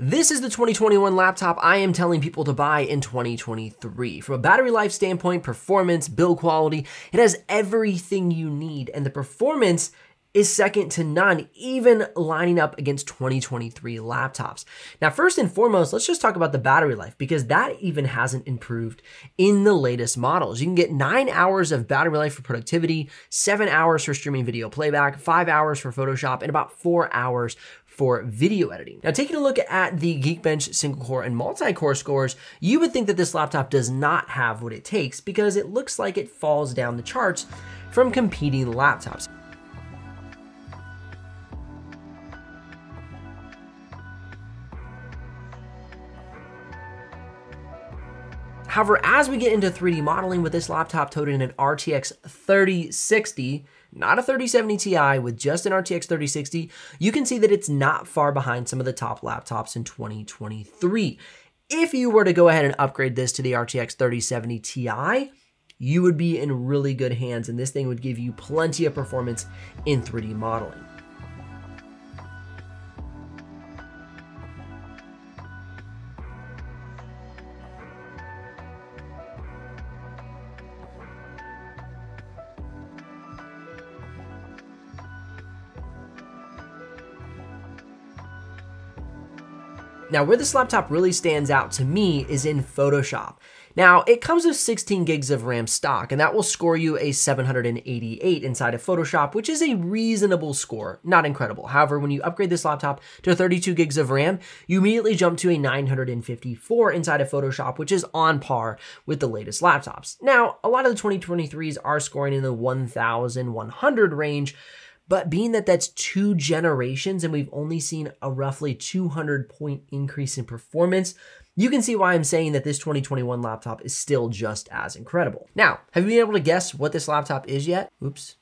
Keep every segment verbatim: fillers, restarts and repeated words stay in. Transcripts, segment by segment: This is the twenty twenty-one laptop I am telling people to buy in twenty twenty-three. From a battery life standpoint, performance, build quality, it has everything you need, and the performance is second to none, even lining up against twenty twenty-three laptops. Now, first and foremost, let's just talk about the battery life, because that even hasn't improved in the latest models. You can get nine hours of battery life for productivity, seven hours for streaming video playback, five hours for Photoshop, and about four hours for video editing. Now, taking a look at the Geekbench single core and multi-core scores, you would think that this laptop does not have what it takes, because it looks like it falls down the charts from competing laptops. However, as we get into three D modeling with this laptop toted in an R T X thirty sixty, not a thirty seventy Ti, with just an R T X thirty sixty, you can see that it's not far behind some of the top laptops in twenty twenty-three. If you were to go ahead and upgrade this to the R T X thirty seventy Ti, you would be in really good hands, and this thing would give you plenty of performance in three D modeling. Now, where this laptop really stands out to me is in Photoshop. Now, it comes with sixteen gigs of RAM stock, and that will score you a seven hundred eighty-eight inside of Photoshop, which is a reasonable score, not incredible. However, when you upgrade this laptop to thirty-two gigs of RAM, you immediately jump to a nine hundred fifty-four inside of Photoshop, which is on par with the latest laptops. Now, a lot of the twenty twenty-threes are scoring in the eleven hundred range, but being that that's two generations and we've only seen a roughly two hundred point increase in performance, you can see why I'm saying that this twenty twenty-one laptop is still just as incredible. Now, have you been able to guess what this laptop is yet? Oops,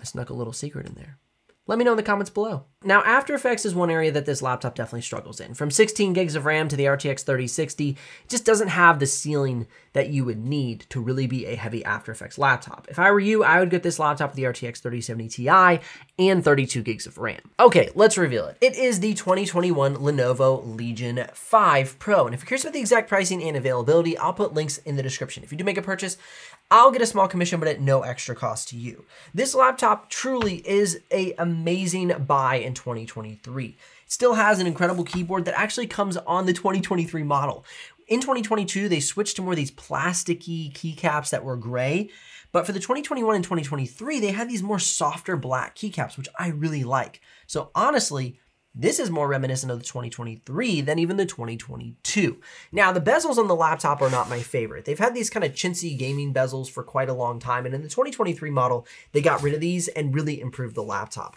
I snuck a little secret in there. Let me know in the comments below. Now, After Effects is one area that this laptop definitely struggles in. From sixteen gigs of RAM to the R T X thirty sixty, it just doesn't have the ceiling that you would need to really be a heavy After Effects laptop. If I were you, I would get this laptop with the R T X thirty seventy Ti and thirty-two gigs of RAM. Okay, let's reveal it. It is the twenty twenty-one Lenovo Legion five Pro. And if you're curious about the exact pricing and availability, I'll put links in the description. If you do make a purchase, I'll get a small commission, but at no extra cost to you. This laptop truly is an amazing buy in twenty twenty-three. It still has an incredible keyboard that actually comes on the twenty twenty-three model. In twenty twenty-two, they switched to more of these plasticky keycaps that were gray, but for the twenty twenty-one and twenty twenty-three, they had these more softer black keycaps, which I really like. So honestly, this is more reminiscent of the twenty twenty-three than even the twenty twenty-two. Now, the bezels on the laptop are not my favorite. They've had these kind of chintzy gaming bezels for quite a long time, and in the twenty twenty-three model, they got rid of these and really improved the laptop.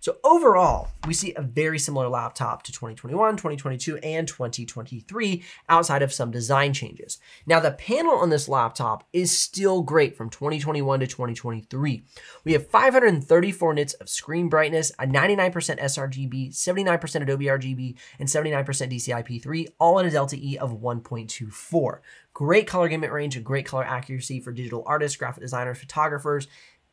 So overall, we see a very similar laptop to twenty twenty-one, twenty twenty-two, and twenty twenty-three outside of some design changes. Now, the panel on this laptop is still great from twenty twenty-one to twenty twenty-three. We have five hundred thirty-four nits of screen brightness, a ninety-nine percent sRGB, seventy-nine percent Adobe R G B, and seventy-nine percent D C I P three, all in a Delta E of one point two four. Great color gamut range and great color accuracy for digital artists, graphic designers, photographers,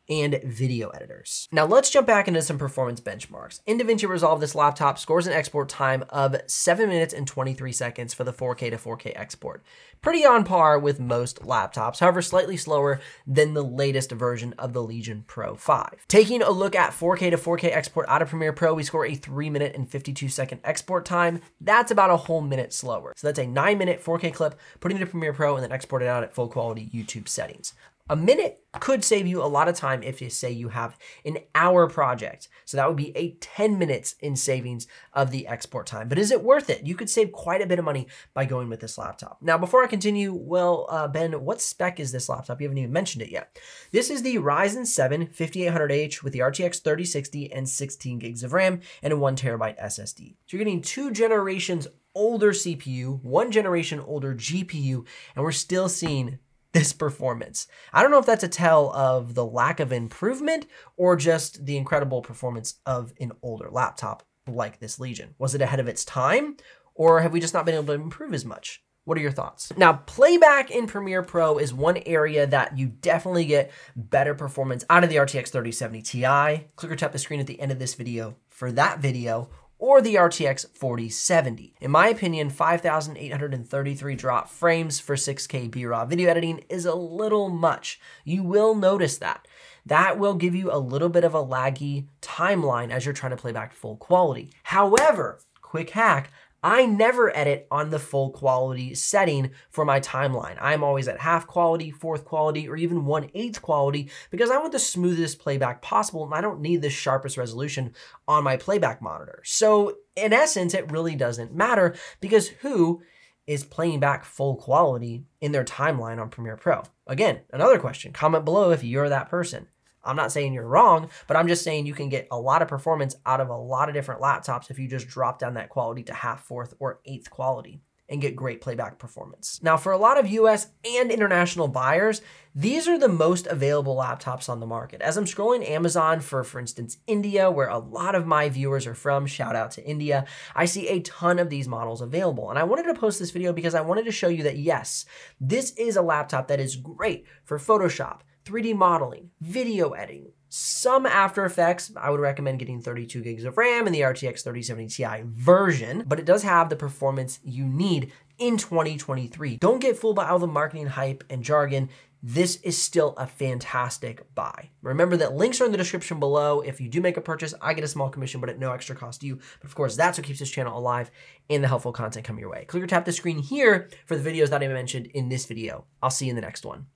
and video editors. Now let's jump back into some performance benchmarks. In DaVinci Resolve, this laptop scores an export time of seven minutes and twenty-three seconds for the four K to four K export. Pretty on par with most laptops, however slightly slower than the latest version of the Legion Pro five. Taking a look at four K to four K export out of Premiere Pro, we score a three minute and fifty-two second export time. That's about a whole minute slower. So that's a nine minute four K clip, put it into Premiere Pro, and then export it out at full quality YouTube settings. A minute could save you a lot of time if you say you have an hour project. So that would be a ten minutes in savings of the export time. But is it worth it? You could save quite a bit of money by going with this laptop. Now, before I continue, well, uh, Ben, what spec is this laptop? You haven't even mentioned it yet. This is the Ryzen seven fifty-eight hundred H with the R T X thirty sixty and sixteen gigs of RAM and a one terabyte S S D. So you're getting two generations older C P U, one generation older G P U, and we're still seeing this performance. I don't know if that's a tell of the lack of improvement or just the incredible performance of an older laptop like this Legion. Was it ahead of its time, or have we just not been able to improve as much? What are your thoughts? Now, playback in Premiere Pro is one area that you definitely get better performance out of the R T X thirty seventy Ti. Click or tap the screen at the end of this video for that video, or the R T X forty seventy. In my opinion, five thousand eight hundred thirty-three drop frames for six K B RAW video editing is a little much. You will notice that. That will give you a little bit of a laggy timeline as you're trying to play back full quality. However, quick hack, I never edit on the full quality setting for my timeline. I'm always at half quality, fourth quality, or even one eighth quality because I want the smoothest playback possible and I don't need the sharpest resolution on my playback monitor. So in essence, it really doesn't matter because who is playing back full quality in their timeline on Premiere Pro? Again, another question, comment below if you're that person. I'm not saying you're wrong, but I'm just saying you can get a lot of performance out of a lot of different laptops if you just drop down that quality to half, fourth, or eighth quality and get great playback performance. Now, for a lot of U S and international buyers, these are the most available laptops on the market. As I'm scrolling Amazon for, for instance, India, where a lot of my viewers are from, shout out to India, I see a ton of these models available. And I wanted to post this video because I wanted to show you that yes, this is a laptop that is great for Photoshop, three D modeling, video editing, some After Effects. I would recommend getting thirty-two gigs of RAM in the R T X thirty seventy Ti version, but it does have the performance you need in twenty twenty-three. Don't get fooled by all the marketing hype and jargon. This is still a fantastic buy. Remember that links are in the description below. If you do make a purchase, I get a small commission, but at no extra cost to you. But of course, that's what keeps this channel alive and the helpful content coming your way. Click or tap the screen here for the videos that I mentioned in this video. I'll see you in the next one.